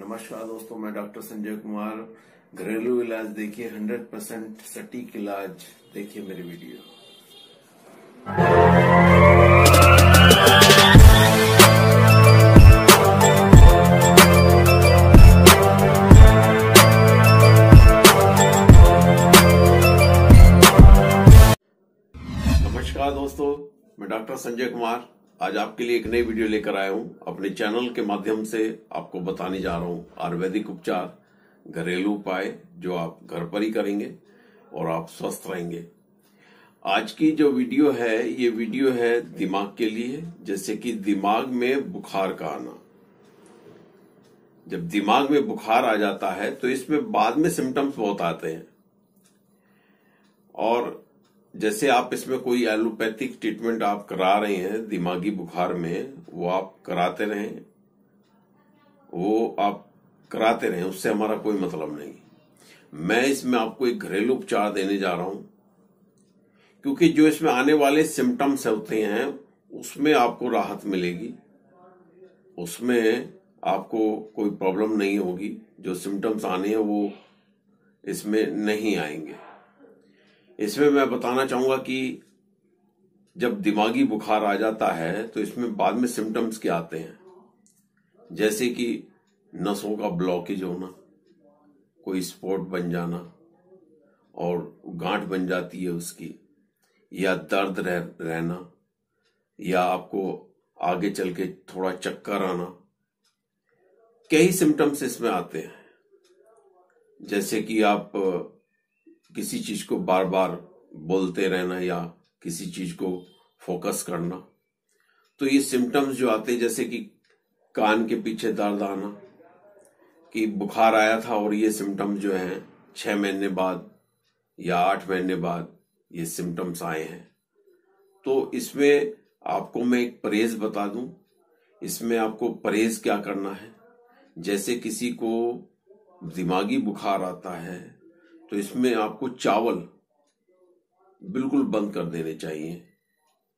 नमस्कार दोस्तों, मैं डॉक्टर संजय कुमार। घरेलू इलाज देखिए, 100% सटीक इलाज देखिए मेरी वीडियो। नमस्कार दोस्तों, मैं डॉक्टर संजय कुमार आज आपके लिए एक नई वीडियो लेकर आया हूं। अपने चैनल के माध्यम से आपको बताने जा रहा हूं आयुर्वेदिक उपचार, घरेलू उपाय जो आप घर पर ही करेंगे और आप स्वस्थ रहेंगे। आज की जो वीडियो है ये वीडियो है दिमाग के लिए, जैसे कि दिमाग में बुखार का आना। जब दिमाग में बुखार आ जाता है तो इसमें बाद में सिम्टम्स बहुत आते हैं, और जैसे आप इसमें कोई एलोपैथिक ट्रीटमेंट आप करा रहे हैं दिमागी बुखार में, वो आप कराते रहें, उससे हमारा कोई मतलब नहीं। मैं इसमें आपको एक घरेलू उपचार देने जा रहा हूं, क्योंकि जो इसमें आने वाले सिम्टम्स होते हैं उसमें आपको राहत मिलेगी, उसमें आपको कोई प्रॉब्लम नहीं होगी। जो सिम्टम्स आने हैं वो इसमें नहीं आएंगे। इसमें मैं बताना चाहूंगा कि जब दिमागी बुखार आ जाता है तो इसमें बाद में सिम्टम्स क्या आते हैं, जैसे कि नसों का ब्लॉकेज होना, कोई स्पॉट बन जाना और गांठ बन जाती है उसकी, या दर्द रहना, या आपको आगे चल के थोड़ा चक्कर आना। कई सिम्टम्स इसमें आते हैं, जैसे कि आप किसी चीज को बार बार बोलते रहना या किसी चीज को फोकस करना। तो ये सिम्टम्स जो आते हैं, जैसे कि कान के पीछे दर्द आना, कि बुखार आया था और ये सिम्टम्स जो हैं 6 महीने बाद या 8 महीने बाद ये सिम्टम्स आए हैं। तो इसमें आपको मैं एक परहेज बता दूं, इसमें आपको परहेज क्या करना है। जैसे किसी को दिमागी बुखार आता है तो इसमें आपको चावल बिल्कुल बंद कर देने चाहिए।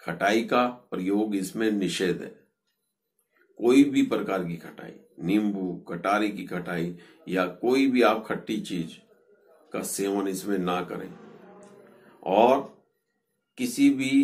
खटाई का प्रयोग इसमें निषेध है, कोई भी प्रकार की खटाई, नींबू, कटारी की खटाई या कोई भी आप खट्टी चीज का सेवन इसमें ना करें, और किसी भी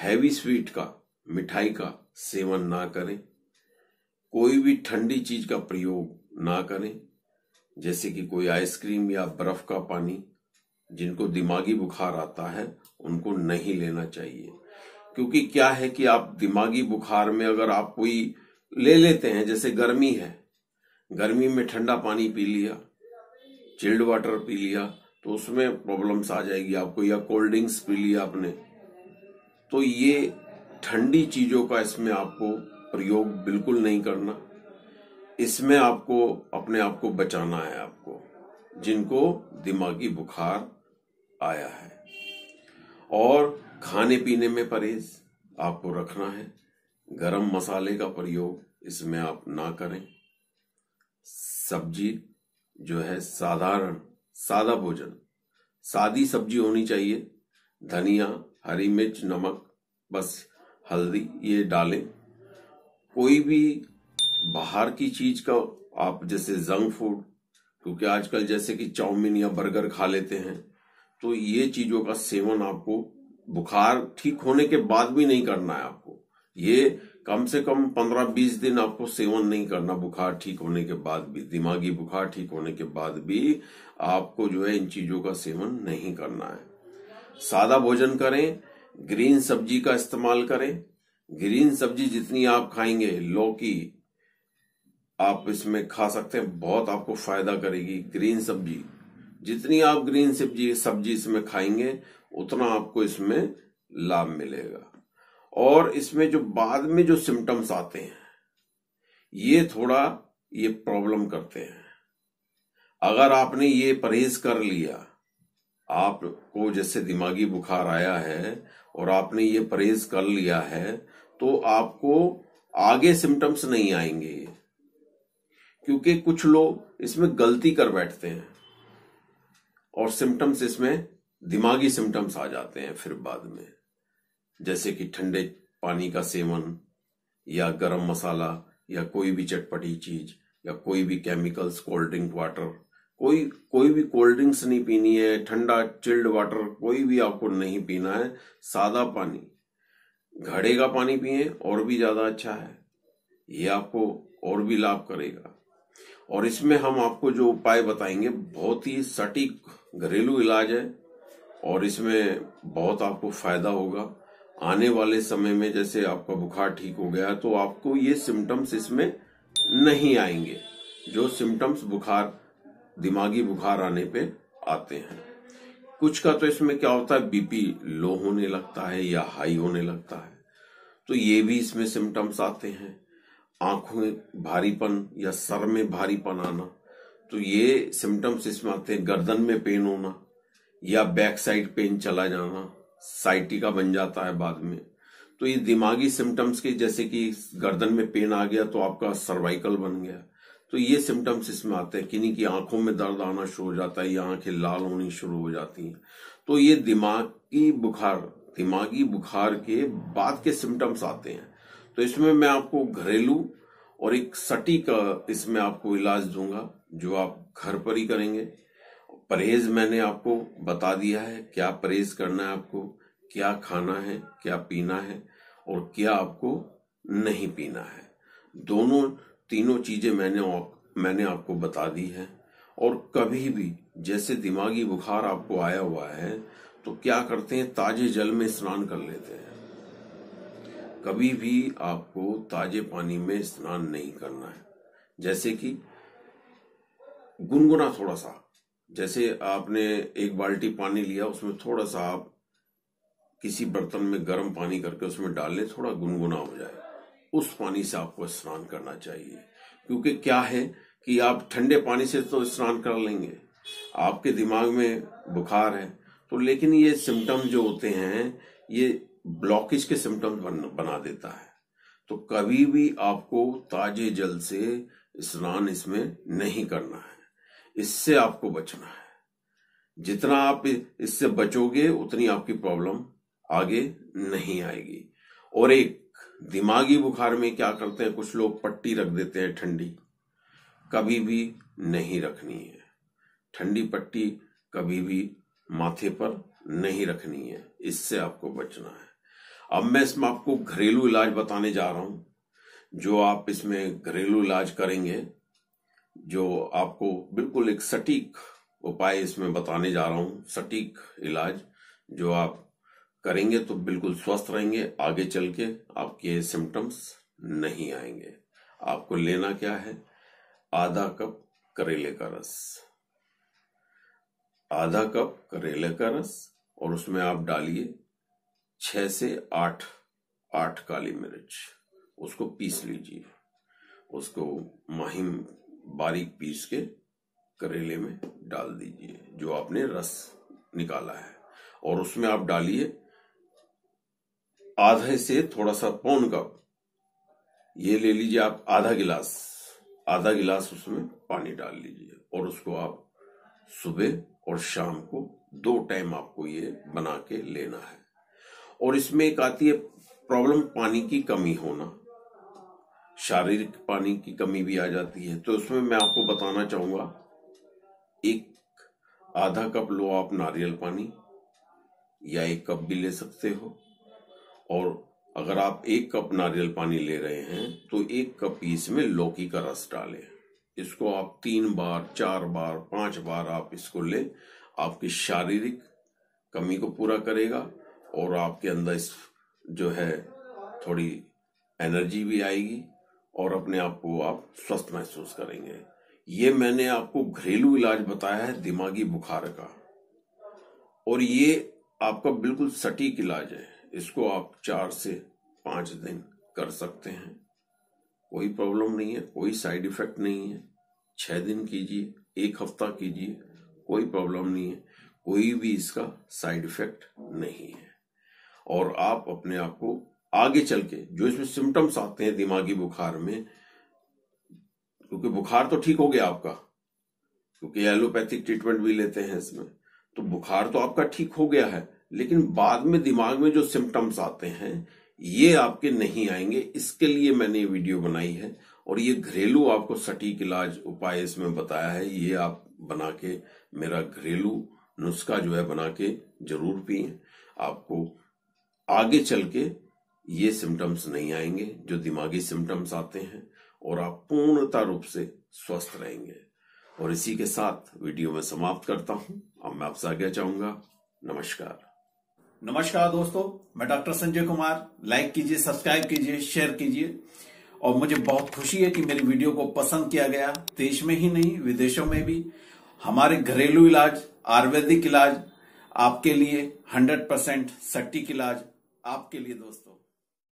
हैवी स्वीट का, मिठाई का सेवन ना करें, कोई भी ठंडी चीज का प्रयोग ना करें, जैसे कि कोई आइसक्रीम या बर्फ का पानी। जिनको दिमागी बुखार आता है उनको नहीं लेना चाहिए, क्योंकि क्या है कि आप दिमागी बुखार में अगर आप कोई ले लेते हैं, जैसे गर्मी है, गर्मी में ठंडा पानी पी लिया, चिल्ड वाटर पी लिया, तो उसमें प्रॉब्लम्स आ जाएगी आपको, या कोल्ड ड्रिंक्स पी लिया आपने, तो ये ठंडी चीजों का इसमें आपको प्रयोग बिल्कुल नहीं करना। इसमें आपको अपने आप को बचाना है। आपको जिनको दिमागी बुखार आया है, और खाने पीने में परहेज आपको रखना है। गरम मसाले का प्रयोग इसमें आप ना करें। सब्जी जो है साधारण, सादा भोजन, सादी सब्जी होनी चाहिए। धनिया, हरी मिर्च, नमक, बस हल्दी ये डालें। कोई भी बाहर की चीज का आप, जैसे जंक फूड, क्योंकि आजकल जैसे कि चाउमीन या बर्गर खा लेते हैं, तो ये चीजों का सेवन आपको बुखार ठीक होने के बाद भी नहीं करना है। आपको ये कम से कम 15-20 दिन आपको सेवन नहीं करना, बुखार ठीक होने के बाद भी, दिमागी बुखार ठीक होने के बाद भी आपको जो है इन चीजों का सेवन नहीं करना है। सादा भोजन करें, ग्रीन सब्जी का इस्तेमाल करें। ग्रीन सब्जी जितनी आप खाएंगे, लौकी आप इसमें खा सकते हैं, बहुत आपको फायदा करेगी। ग्रीन सब्जी जितनी आप ग्रीन सब्जी इसमें खाएंगे उतना आपको इसमें लाभ मिलेगा। और इसमें जो बाद में जो सिम्टम्स आते हैं ये थोड़ा ये प्रॉब्लम करते हैं। अगर आपने ये परहेज कर लिया, आपको जैसे दिमागी बुखार आया है और आपने ये परहेज कर लिया है, तो आपको आगे सिम्टम्स नहीं आएंगे। क्योंकि कुछ लोग इसमें गलती कर बैठते हैं और सिम्टम्स इसमें दिमागी सिम्टम्स आ जाते हैं फिर बाद में, जैसे कि ठंडे पानी का सेवन या गरम मसाला या कोई भी चटपटी चीज, या कोई भी केमिकल्स, कोल्ड ड्रिंक वाटर, कोई भी कोल्ड ड्रिंक्स नहीं पीनी है, ठंडा चिल्ड वाटर कोई भी आपको नहीं पीना है। सादा पानी, घड़े का पानी पिए और भी ज्यादा अच्छा है, ये आपको और भी लाभ करेगा। और इसमें हम आपको जो उपाय बताएंगे बहुत ही सटीक घरेलू इलाज है और इसमें बहुत आपको फायदा होगा। आने वाले समय में जैसे आपका बुखार ठीक हो गया तो आपको ये सिम्टम्स इसमें नहीं आएंगे, जो सिम्टम्स बुखार, दिमागी बुखार आने पे आते हैं। कुछ का तो इसमें क्या होता है, बीपी लो होने लगता है या हाई होने लगता है, तो ये भी इसमें सिम्टम्स आते हैं। आंखों में भारीपन या सर में भारीपन आना, तो ये सिम्टम्स इसमें आते हैं। गर्दन में पेन होना या बैक साइड पेन चला जाना, साइटिका बन जाता है बाद में, तो ये दिमागी सिम्टम्स के, जैसे कि गर्दन में पेन आ गया तो आपका सर्वाइकल बन गया, तो ये सिम्टम्स इसमें आते हैं। किन्हीं की आंखों में दर्द आना शुरू हो जाता है या आंखें लाल होनी शुरू हो जाती हैं, तो ये दिमागी बुखार के बाद के सिम्टम्स आते हैं। तो इसमें मैं आपको घरेलू और एक सटीक इसमें आपको इलाज दूंगा जो आप घर पर ही करेंगे। परहेज मैंने आपको बता दिया है, क्या परहेज करना है, आपको क्या खाना है, क्या पीना है और क्या आपको नहीं पीना है, दोनों तीनों चीजें मैंने आपको बता दी है। और कभी भी जैसे दिमागी बुखार आपको आया हुआ है तो क्या करते हैं, ताजे जल में स्नान कर लेते हैं। कभी भी आपको ताजे पानी में स्नान नहीं करना है, जैसे कि गुनगुना थोड़ा सा, जैसे आपने एक बाल्टी पानी लिया उसमें थोड़ा सा आप किसी बर्तन में गर्म पानी करके उसमें डाल लें, थोड़ा गुनगुना हो जाए, उस पानी से आपको स्नान करना चाहिए। क्योंकि क्या है कि आप ठंडे पानी से तो स्नान कर लेंगे, आपके दिमाग में बुखार है तो, लेकिन ये सिम्टम्स जो होते हैं ये ब्लॉकेज के सिम्टम्स बना देता है। तो कभी भी आपको ताजे जल से स्नान इसमें नहीं करना है, इससे आपको बचना है। जितना आप इससे बचोगे उतनी आपकी प्रॉब्लम आगे नहीं आएगी। और एक दिमागी बुखार में क्या करते हैं, कुछ लोग पट्टी रख देते हैं ठंडी, कभी भी नहीं रखनी है। ठंडी पट्टी कभी भी माथे पर नहीं रखनी है, इससे आपको बचना है। अब मैं इसमें आपको घरेलू इलाज बताने जा रहा हूं, जो आप इसमें घरेलू इलाज करेंगे, जो आपको बिल्कुल एक सटीक उपाय इसमें बताने जा रहा हूं। सटीक इलाज जो आप करेंगे तो बिल्कुल स्वस्थ रहेंगे, आगे चल के आपके सिम्टम्स नहीं आएंगे। आपको लेना क्या है, आधा कप करेले का रस, आधा कप करेले का रस और उसमें आप डालिए 6 से 8 काली मिर्च, उसको पीस लीजिए, उसको महीन बारीक पीस के करेले में डाल दीजिए जो आपने रस निकाला है। और उसमें आप डालिए आधे से थोड़ा सा पौन कप, ये ले लीजिए आप आधा गिलास उसमें पानी डाल लीजिए और उसको आप सुबह और शाम को 2 टाइम आपको ये बना के लेना है। और इसमें एक आती है प्रॉब्लम, पानी की कमी होना, शारीरिक पानी की कमी भी आ जाती है, तो उसमें मैं आपको बताना चाहूंगा, एक आधा कप लो आप नारियल पानी या 1 कप भी ले सकते हो। और अगर आप 1 कप नारियल पानी ले रहे हैं तो 1 कप इसमें लौकी का रस डालें। इसको आप 3 बार 4 बार 5 बार आप इसको लें, आपकी शारीरिक कमी को पूरा करेगा और आपके अंदर जो है थोड़ी एनर्जी भी आएगी और अपने आप को आप स्वस्थ महसूस करेंगे। ये मैंने आपको घरेलू इलाज बताया है दिमागी बुखार का और ये आपका बिल्कुल सटीक इलाज है। इसको आप 4 से 5 दिन कर सकते हैं, कोई प्रॉब्लम नहीं है, कोई साइड इफेक्ट नहीं है। 6 दिन कीजिए, 1 हफ्ता कीजिए, कोई प्रॉब्लम नहीं है, कोई भी इसका साइड इफेक्ट नहीं है। और आप अपने आप को आगे चल के जो इसमें सिम्टम्स आते हैं दिमागी बुखार में, क्योंकि बुखार तो ठीक हो गया आपका, क्योंकि एलोपैथिक ट्रीटमेंट भी लेते हैं इसमें, तो बुखार तो आपका ठीक हो गया है, लेकिन बाद में दिमाग में जो सिम्टम्स आते हैं ये आपके नहीं आएंगे। इसके लिए मैंने ये वीडियो बनाई है। और ये घरेलू आपको सटीक इलाज उपाय इसमें बताया है, ये आप बना के मेरा घरेलू नुस्खा जो है बना के जरूर पिए, आपको आगे चल के ये सिम्टम्स नहीं आएंगे जो दिमागी सिम्टम्स आते हैं और आप पूर्णता रूप से स्वस्थ रहेंगे। और इसी के साथ वीडियो में समाप्त करता हूं। अब मैं आपसे आगे चाहूंगा, नमस्कार। नमस्कार दोस्तों, मैं डॉक्टर संजय कुमार। लाइक कीजिए, सब्सक्राइब कीजिए, शेयर कीजिए। और मुझे बहुत खुशी है कि मेरी वीडियो को पसंद किया गया, देश में ही नहीं विदेशों में भी। हमारे घरेलू इलाज, आयुर्वेदिक इलाज आपके लिए 100% सटीक इलाज आपके लिए दोस्तों।